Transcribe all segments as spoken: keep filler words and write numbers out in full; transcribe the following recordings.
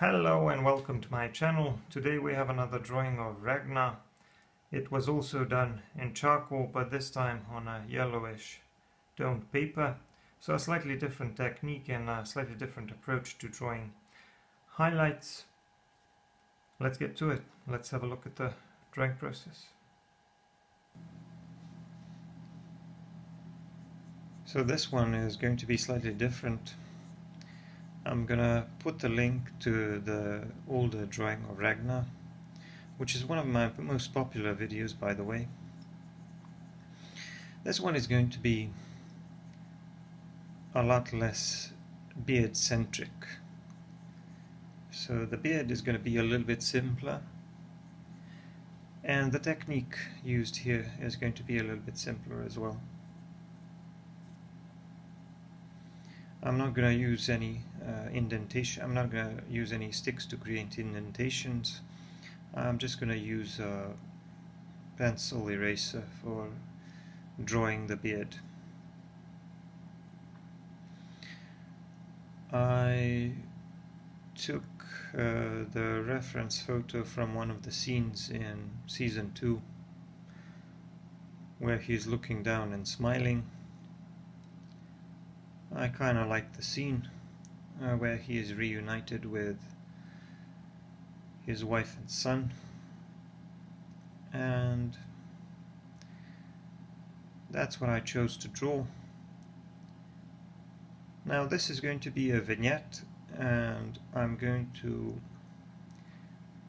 Hello and welcome to my channel. Today we have another drawing of Ragnar. It was also done in charcoal, but this time on a yellowish toned paper. So a slightly different technique and a slightly different approach to drawing highlights. Let's get to it. Let's have a look at the drawing process. So this one is going to be slightly different. I'm gonna put the link to the older drawing of Ragnar, which is one of my most popular videos, by the way. This one is going to be a lot less beard centric. So the beard is going to be a little bit simpler, and the technique used here is going to be a little bit simpler as well. I'm not going to use any uh, indentation. I'm not going to use any sticks to create indentations. I'm just going to use a pencil eraser for drawing the beard. I took uh, the reference photo from one of the scenes in season two where he's looking down and smiling. I kind of like the scene uh, where he is reunited with his wife and son, and that's what I chose to draw. Now this is going to be a vignette, and I'm going to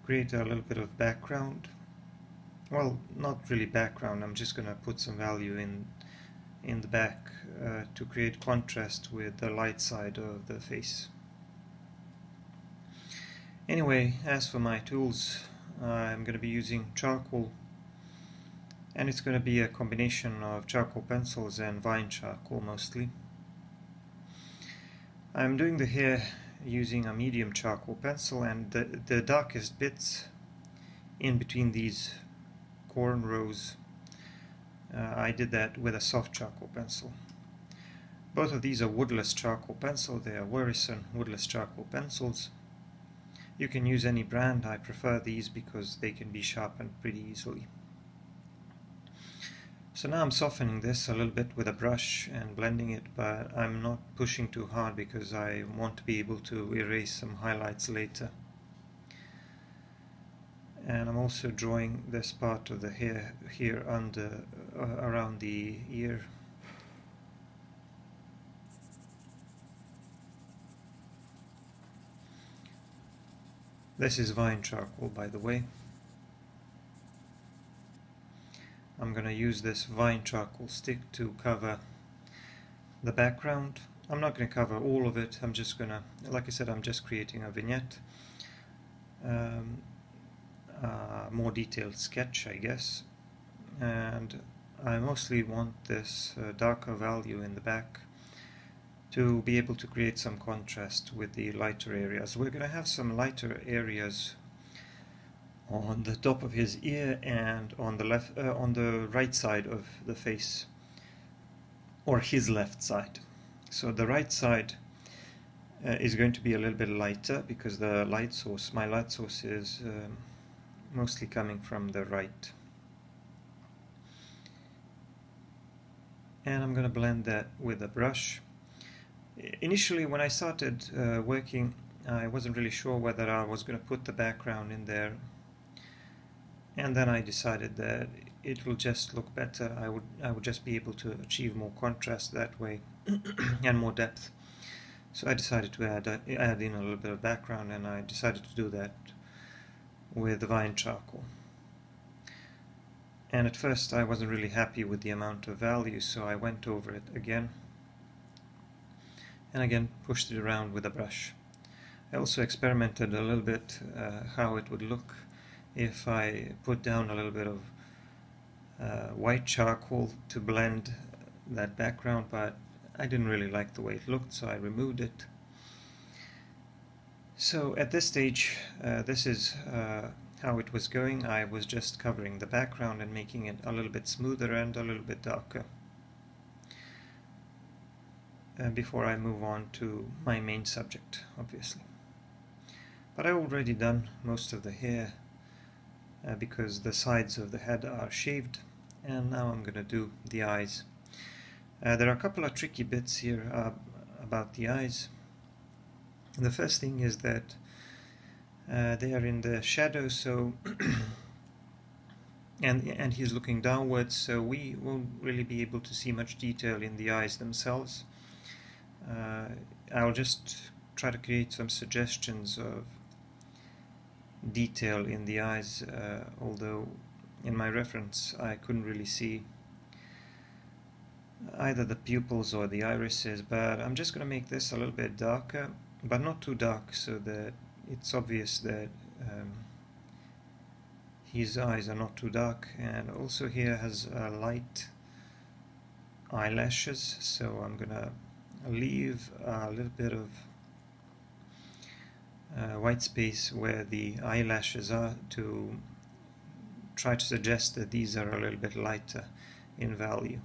create a little bit of background. Well, not really background, I'm just going to put some value in in the back uh, to create contrast with the light side of the face. Anyway, as for my tools, I'm going to be using charcoal, and it's going to be a combination of charcoal pencils and vine charcoal mostly. I'm doing the hair using a medium charcoal pencil, and the, the darkest bits in between these cornrows Uh, I did that with a soft charcoal pencil. Both of these are woodless charcoal pencil. They are Werrison woodless charcoal pencils. You can use any brand. I prefer these because they can be sharpened pretty easily. So now I'm softening this a little bit with a brush and blending it, but I'm not pushing too hard because I want to be able to erase some highlights later. And I'm also drawing this part of the hair here under, uh, around the ear. This is vine charcoal, by the way. I'm going to use this vine charcoal stick to cover the background. I'm not going to cover all of it. I'm just going to, like I said, I'm just creating a vignette. Um, Uh, more detailed sketch, I guess, and I mostly want this uh, darker value in the back to be able to create some contrast with the lighter areas. We're going to have some lighter areas on the top of his ear and on the left, uh, on the right side of the face, or his left side. So the right side uh, is going to be a little bit lighter because the light source, my light source, is Um, mostly coming from the right. And I'm going to blend that with a brush. Initially, when I started uh, working, I wasn't really sure whether I was going to put the background in there, and then I decided that it will just look better. I would, I would just be able to achieve more contrast that way and more depth. So I decided to add, uh, add in a little bit of background, and I decided to do that with vine charcoal. And at first I wasn't really happy with the amount of value, so I went over it again and again, pushed it around with a brush. I also experimented a little bit uh, how it would look if I put down a little bit of uh, white charcoal to blend that background, but I didn't really like the way it looked, so I removed it. So at this stage, uh, this is uh, how it was going. I was just covering the background and making it a little bit smoother and a little bit darker. And before I move on to my main subject, obviously. But I've already done most of the hair uh, because the sides of the head are shaved, and now I'm going to do the eyes. Uh, there are a couple of tricky bits here uh, about the eyes. The first thing is that uh, they are in the shadow, so and and he's looking downwards, so we won't really be able to see much detail in the eyes themselves. Uh, I'll just try to create some suggestions of detail in the eyes, uh, although in my reference I couldn't really see either the pupils or the irises, but I'm just going to make this a little bit darker, but not too dark, so that it's obvious that um, his eyes are not too dark. And also here has uh, light eyelashes, so I'm going to leave a little bit of uh, white space where the eyelashes are to try to suggest that these are a little bit lighter in value.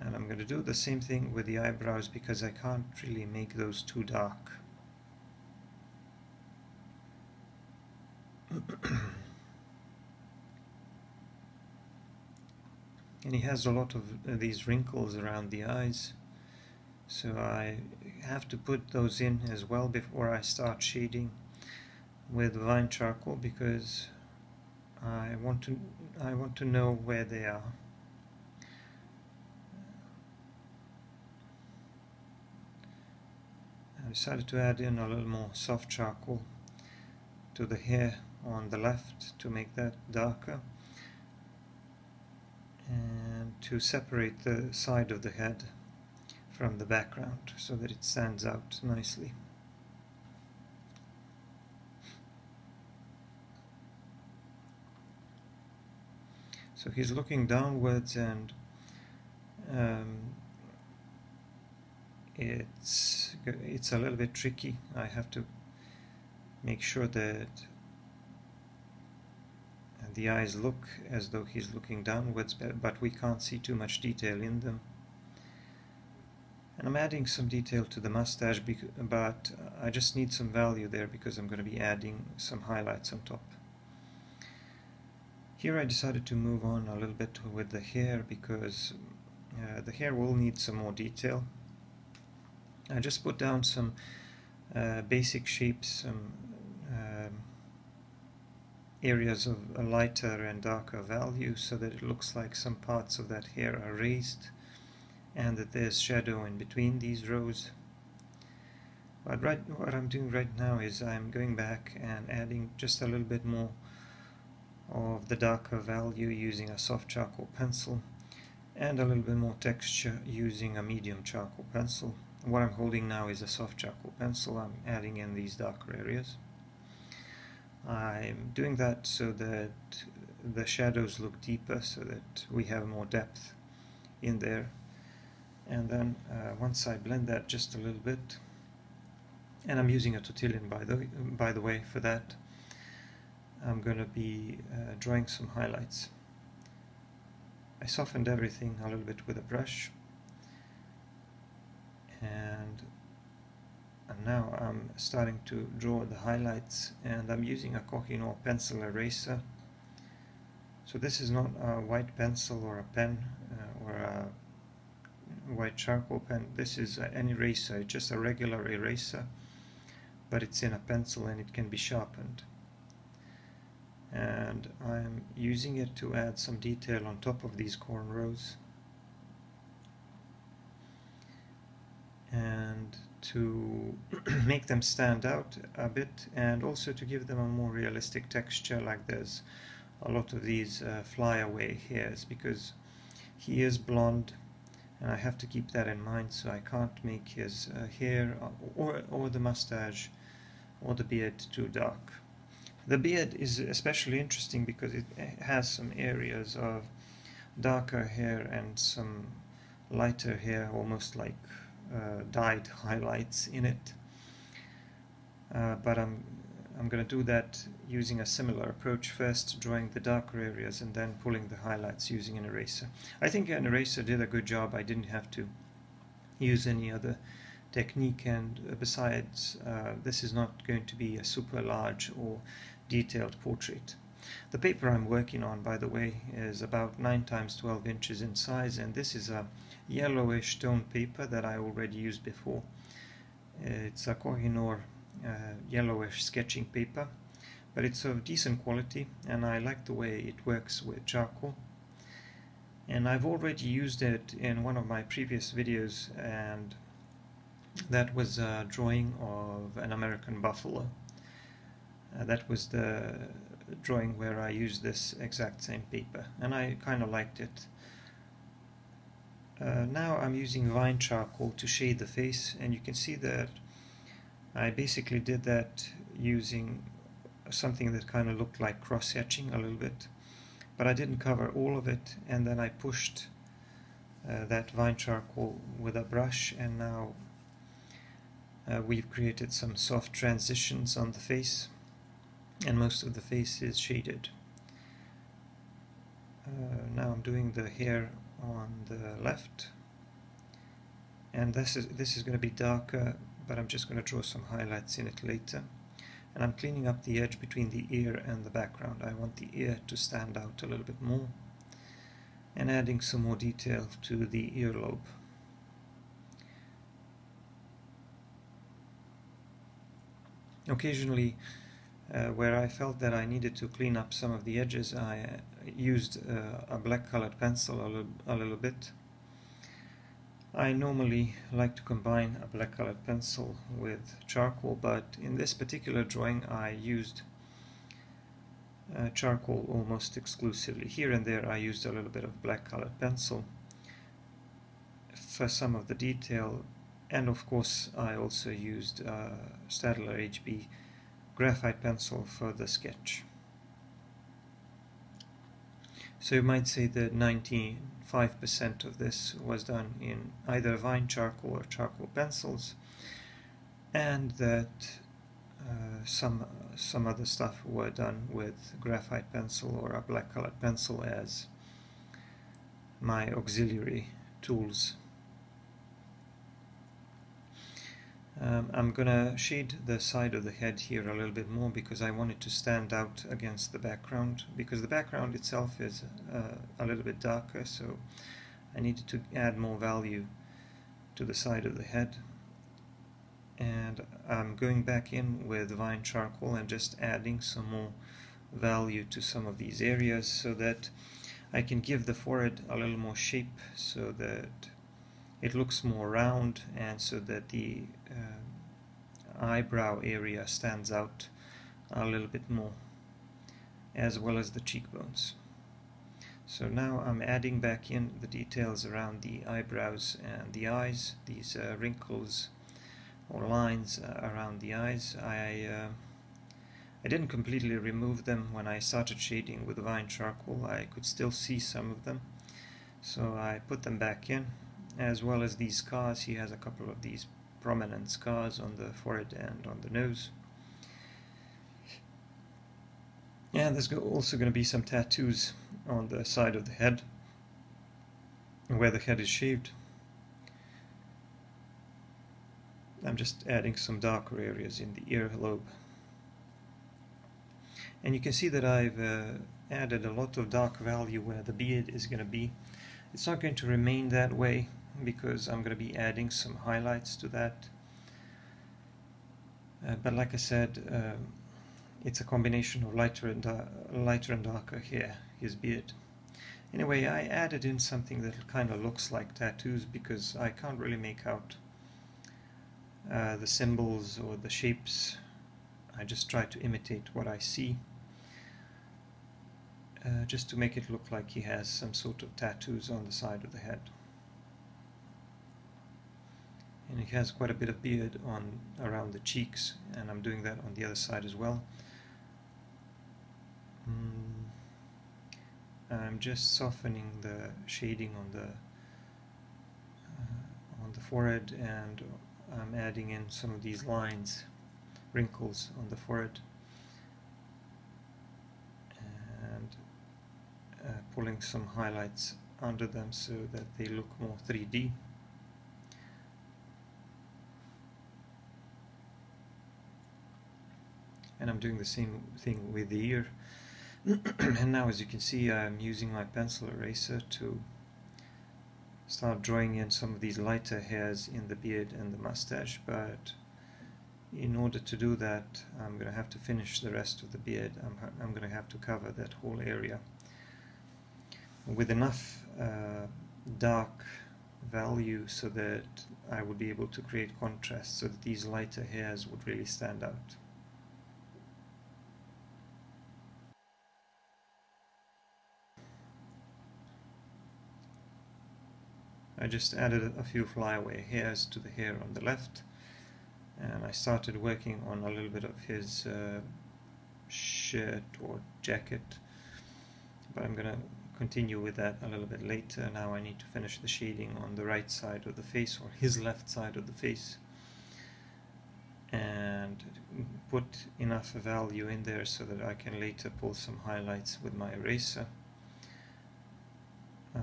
And I'm going to do the same thing with the eyebrows because I can't really make those too dark. And he has a lot of uh, these wrinkles around the eyes, so I have to put those in as well before I start shading with vine charcoal, because I want to I want to know where they are. I decided to add in a little more soft charcoal to the hair on the left to make that darker and to separate the side of the head from the background so that it stands out nicely. So he's looking downwards, and um, It's it's a little bit tricky. I have to make sure that the eyes look as though he's looking downwards, but we can't see too much detail in them. And I'm adding some detail to the mustache, but I just need some value there because I'm going to be adding some highlights on top. Here I decided to move on a little bit with the hair because uh, the hair will need some more detail. I just put down some uh, basic shapes, some uh, areas of a lighter and darker value, so that it looks like some parts of that hair are raised and that there's shadow in between these rows. But right, what I'm doing right now is I'm going back and adding just a little bit more of the darker value using a soft charcoal pencil, and a little bit more texture using a medium charcoal pencil. What I'm holding now is a soft charcoal pencil. I'm adding in these darker areas. I'm doing that so that the shadows look deeper, so that we have more depth in there. And then uh, once I blend that just a little bit, and I'm using a tortillon by the, by the way for that, I'm going to be uh, drawing some highlights. I softened everything a little bit with a brush. And, and now I'm starting to draw the highlights, and I'm using a Kohinoor pencil eraser. So this is not a white pencil or a pen uh, or a white charcoal pen. This is an eraser, just a regular eraser, but it's in a pencil and it can be sharpened. And I'm using it to add some detail on top of these cornrows, and to make them stand out a bit, and also to give them a more realistic texture, like there's a lot of these uh, flyaway hairs, because he is blonde and I have to keep that in mind, so I can't make his uh, hair or, or the mustache or the beard too dark. The beard is especially interesting because it has some areas of darker hair and some lighter hair, almost like Uh, dyed highlights in it, uh, but I'm I'm going to do that using a similar approach, first drawing the darker areas and then pulling the highlights using an eraser. I think an eraser did a good job. I didn't have to use any other technique, and uh, besides, uh, this is not going to be a super large or detailed portrait. The paper I'm working on, by the way, is about nine times twelve inches in size, and this is a yellowish tone paper that I already used before. It's a Kohinoor uh, yellowish sketching paper, but it's of decent quality, and I like the way it works with charcoal. And I've already used it in one of my previous videos, and that was a drawing of an American buffalo. Uh, that was the drawing where I used this exact same paper, and I kind of liked it. Uh, now I'm using vine charcoal to shade the face, and you can see that I basically did that using something that kind of looked like cross-hatching a little bit, but I didn't cover all of it, and then I pushed uh, that vine charcoal with a brush, and now uh, we've created some soft transitions on the face, and most of the face is shaded. Uh, now I'm doing the hair on the left, and this is this is going to be darker, but I'm just going to draw some highlights in it later. And I'm cleaning up the edge between the ear and the background. I want the ear to stand out a little bit more, and adding some more detail to the earlobe. Occasionally, Uh, where I felt that I needed to clean up some of the edges, I uh, used uh, a black colored pencil a little, a little bit. I normally like to combine a black colored pencil with charcoal, but in this particular drawing I used uh, charcoal almost exclusively. Here and there I used a little bit of black colored pencil for some of the detail, and of course I also used uh, Staedler H B graphite pencil for the sketch. So you might say that ninety-five percent of this was done in either vine charcoal or charcoal pencils, and that uh, some some other stuff were done with graphite pencil or a black colored pencil as my auxiliary tools. Um, I'm going to shade the side of the head here a little bit more because I want it to stand out against the background, because the background itself is uh, a little bit darker, so I needed to add more value to the side of the head. And I'm going back in with vine charcoal and just adding some more value to some of these areas so that I can give the forehead a little more shape, so that it looks more round, and so that the uh, eyebrow area stands out a little bit more, as well as the cheekbones. So now I'm adding back in the details around the eyebrows and the eyes, these uh, wrinkles or lines uh, around the eyes. I, uh, I didn't completely remove them when I started shading with vine charcoal. I could still see some of them, so I put them back in, as well as these scars. He has a couple of these prominent scars on the forehead and on the nose. And there's also going to be some tattoos on the side of the head, where the head is shaved. I'm just adding some darker areas in the earlobe. And you can see that I've uh, added a lot of dark value where the beard is going to be. It's not going to remain that way, because I'm going to be adding some highlights to that, uh, but like I said, um, it's a combination of lighter and, uh, lighter and darker hair, his beard. Anyway, I added in something that kind of looks like tattoos, because I can't really make out uh, the symbols or the shapes. I just try to imitate what I see, Uh, just to make it look like he has some sort of tattoos on the side of the head. And he has quite a bit of beard on around the cheeks, and I'm doing that on the other side as well. Mm. I'm just softening the shading on the uh, on the forehead, and I'm adding in some of these lines, wrinkles on the forehead, Uh, pulling some highlights under them so that they look more three D. and I'm doing the same thing with the ear. And now, as you can see, I'm using my pencil eraser to start drawing in some of these lighter hairs in the beard and the mustache, but in order to do that, I'm going to have to finish the rest of the beard. I'm, I'm going to have to cover that whole area with enough uh, dark value so that I would be able to create contrast, so that these lighter hairs would really stand out. I just added a few flyaway hairs to the hair on the left, and I started working on a little bit of his uh, shirt or jacket, but I'm going to continue with that a little bit later. Now I need to finish the shading on the right side of the face, or his left side of the face, and put enough value in there so that I can later pull some highlights with my eraser.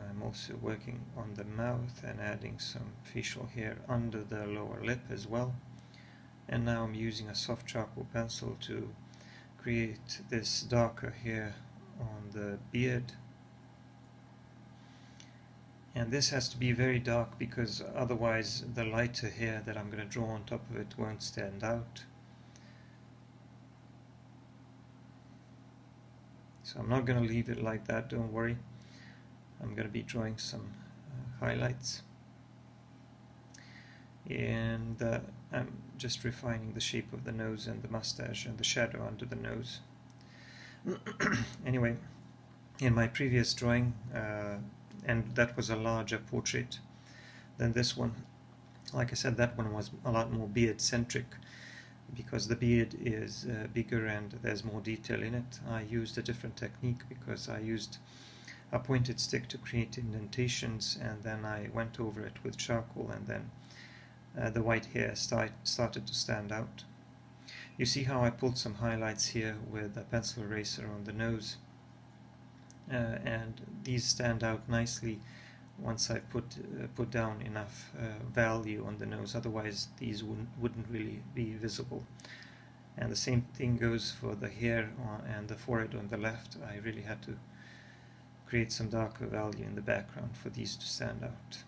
I'm also working on the mouth and adding some facial hair under the lower lip as well. And now I'm using a soft charcoal pencil to create this darker hair on the beard. And this has to be very dark, because otherwise the lighter hair that I'm going to draw on top of it won't stand out. So I'm not going to leave it like that, don't worry. I'm going to be drawing some uh, highlights, and uh, I'm just refining the shape of the nose and the mustache and the shadow under the nose. Anyway, in my previous drawing, uh, and that was a larger portrait than this one. Like I said, that one was a lot more beard centric, because the beard is uh, bigger and there's more detail in it. I used a different technique, because I used a pointed stick to create indentations, and then I went over it with charcoal, and then uh, the white hair start, started to stand out. You see how I pulled some highlights here with a pencil eraser on the nose. Uh, and these stand out nicely once I've put uh, put down enough uh, value on the nose. Otherwise, these wouldn't wouldn't really be visible. And the same thing goes for the hair on, and the forehead on the left. I really had to create some darker value in the background for these to stand out.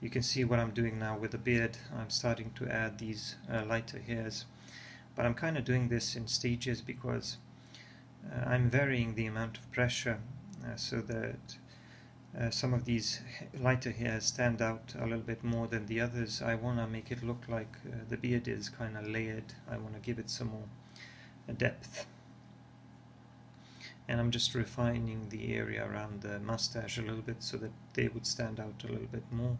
You can see what I'm doing now with the beard. I'm starting to add these uh, lighter hairs, but I'm kind of doing this in stages, because Uh, I'm varying the amount of pressure uh, so that uh, some of these lighter hairs stand out a little bit more than the others. I want to make it look like uh, the beard is kind of layered. I want to give it some more uh, depth. And I'm just refining the area around the mustache a little bit so that they would stand out a little bit more,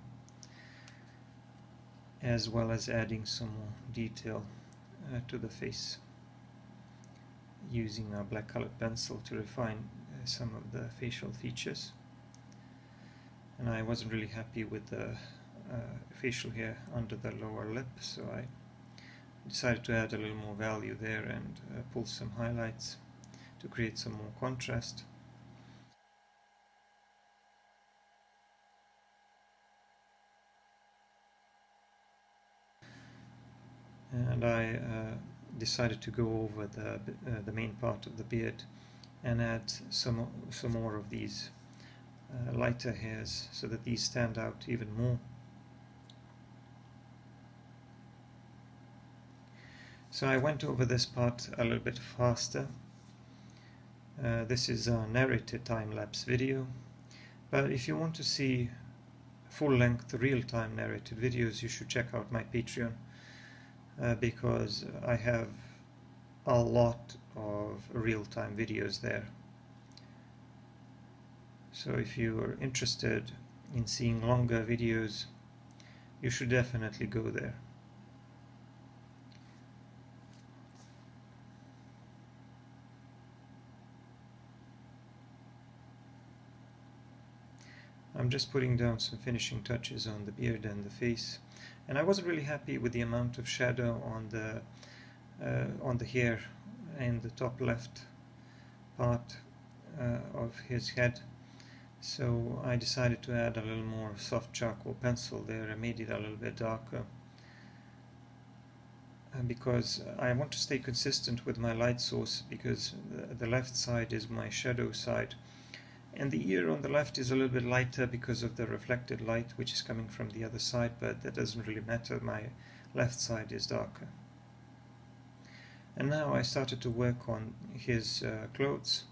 as well as adding some more detail uh, to the face, using a black colored pencil to refine uh, some of the facial features. And I wasn't really happy with the uh, facial hair under the lower lip, so I decided to add a little more value there and uh, pull some highlights to create some more contrast. And I uh, decided to go over the uh, the main part of the beard and add some some more of these uh, lighter hairs so that these stand out even more. So I went over this part a little bit faster. Uh, this is a narrated time-lapse video, but if you want to see full-length real-time narrated videos, you should check out my Patreon. Uh, because I have a lot of real-time videos there. So if you are interested in seeing longer videos, you should definitely go there. I'm just putting down some finishing touches on the beard and the face, and I wasn't really happy with the amount of shadow on the uh, on the hair in the top left part uh, of his head, so I decided to add a little more soft charcoal pencil there and made it a little bit darker. because I want to stay consistent with my light source, because the left side is my shadow side, and the ear on the left is a little bit lighter because of the reflected light which is coming from the other side, but that doesn't really matter. My left side is darker. And now I started to work on his uh, clothes,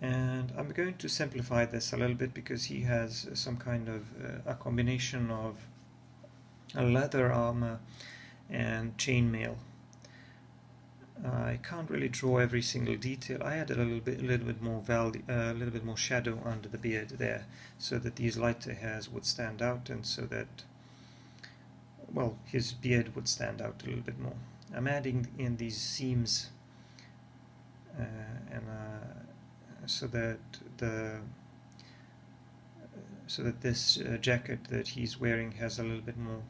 and I'm going to simplify this a little bit, because he has some kind of uh, a combination of a leather armor and chainmail. I can't really draw every single detail. I added a little bit, a little bit more value, uh, a little bit more shadow under the beard there, so that these lighter hairs would stand out, and so that, well, his beard would stand out a little bit more. I'm adding in these seams, uh, and uh, so that the so that this uh, jacket that he's wearing has a little bit more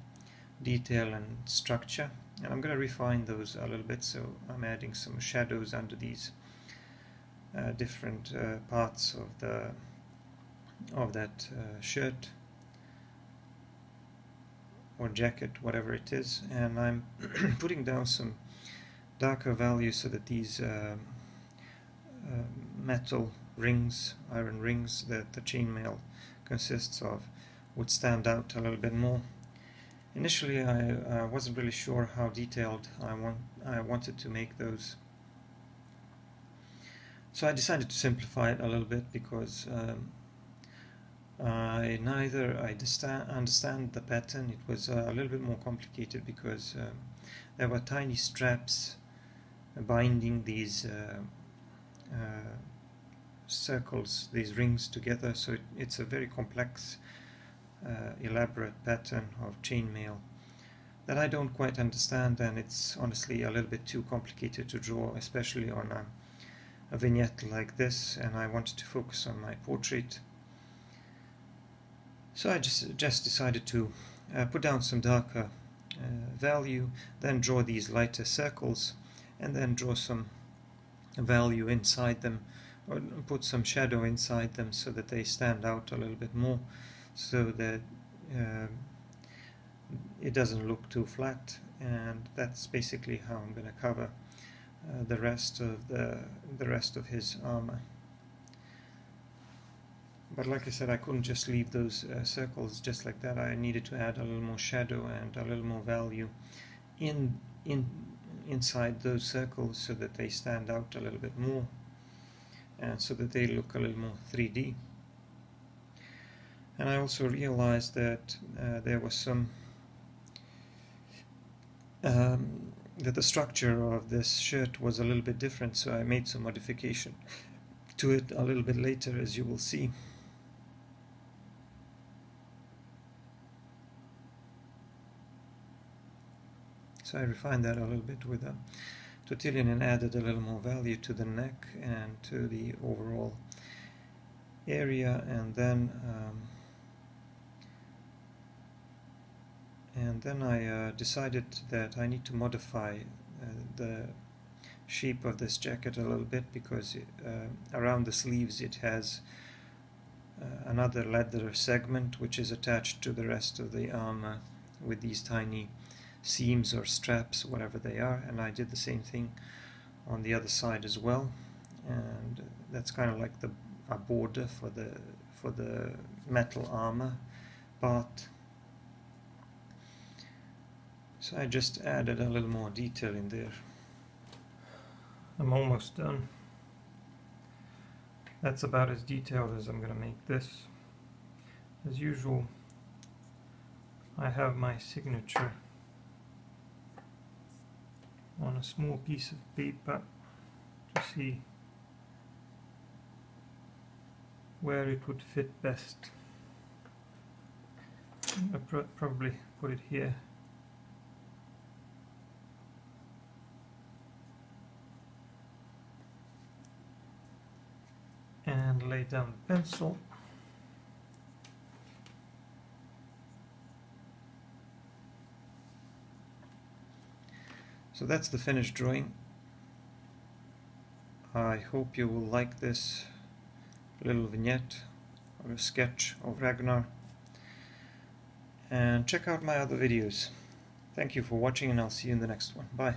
detail and structure. And I'm going to refine those a little bit, so I'm adding some shadows under these uh, different uh, parts of the of that uh, shirt or jacket, whatever it is, and I'm putting down some darker values so that these uh, uh, metal rings, iron rings that the chainmail consists of, would stand out a little bit more. Initially, I uh, wasn't really sure how detailed I want I wanted to make those, so I decided to simplify it a little bit, because um, I neither I understand the pattern. It was uh, a little bit more complicated, because um, there were tiny straps binding these uh, uh, circles, these rings together. So it, it's a very complex, Uh, elaborate pattern of chainmail that I don't quite understand, and it's honestly a little bit too complicated to draw, especially on a, a vignette like this, and I wanted to focus on my portrait. So I just, just decided to uh, put down some darker uh, value, then draw these lighter circles, and then draw some value inside them, or put some shadow inside them so that they stand out a little bit more, so that uh, it doesn't look too flat. And that's basically how I'm going to cover uh, the rest of the the rest of his armor. But like I said, I couldn't just leave those uh, circles just like that. I needed to add a little more shadow and a little more value in in inside those circles, so that they stand out a little bit more, and so that they look a little more three D. And I also realized that uh, there was some um, that the structure of this shirt was a little bit different, so I made some modification to it a little bit later, as you will see. So I refined that a little bit with a tortillon and added a little more value to the neck and to the overall area, and then um, And then I uh, decided that I need to modify uh, the shape of this jacket a little bit, because it, uh, around the sleeves it has uh, another leather segment which is attached to the rest of the armor with these tiny seams or straps, whatever they are, and I did the same thing on the other side as well, and that's kind of like the a border for the for the metal armor part. So I just added a little more detail in there. I'm almost done. That's about as detailed as I'm going to make this. As usual, I have my signature on a small piece of paper to see where it would fit best. I'll pr probably put it here. And lay down the pencil, so that's the finished drawing. I hope you will like this little vignette or a sketch of Ragnar, and check out my other videos. Thank you for watching, and I'll see you in the next one. Bye.